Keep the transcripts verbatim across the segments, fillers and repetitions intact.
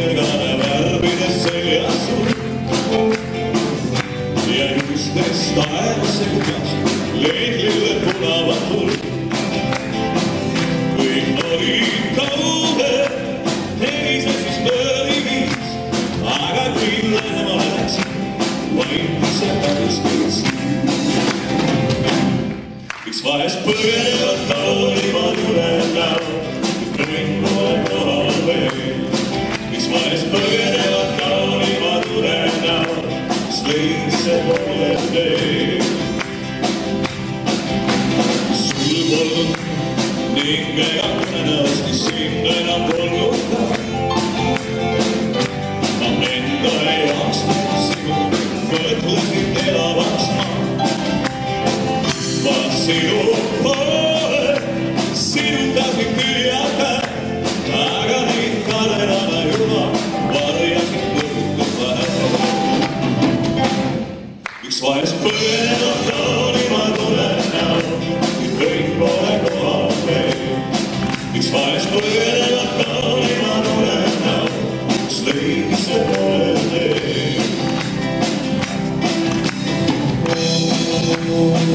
Miks vahest põgenevad taolivad unenäod, kui kõik pole kohal veel? Miks vahest põgenevad taolivad unenäod, kus kõik see pole veel? Sul polnud ning ega unenäos, mis sind enam polnud ka. Ma enda ei jaksnud sinu, võtlusid elavaks ma. Vaat sinu poole, sinu tasid tüljata, aga neid kadedada juba varjasid lõputud vähe. Miks vahest põgenevad taolivad unenäod, kui kõik pole kohal veel? Miks vahest põgenevad taolivad unenäod, kus leidis see pole veel? Miks vahest põgenevad taolivad unenäod, kui kõik pole kohal veel?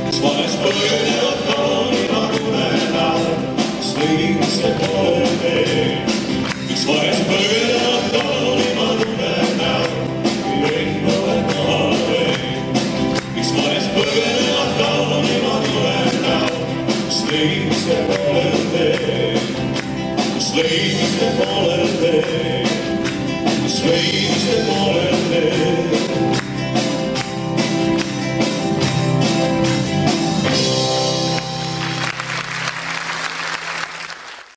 Miks vahest põgenevad taolivad unenäod, kus kõik see pole veel? Miks vahest põgenevad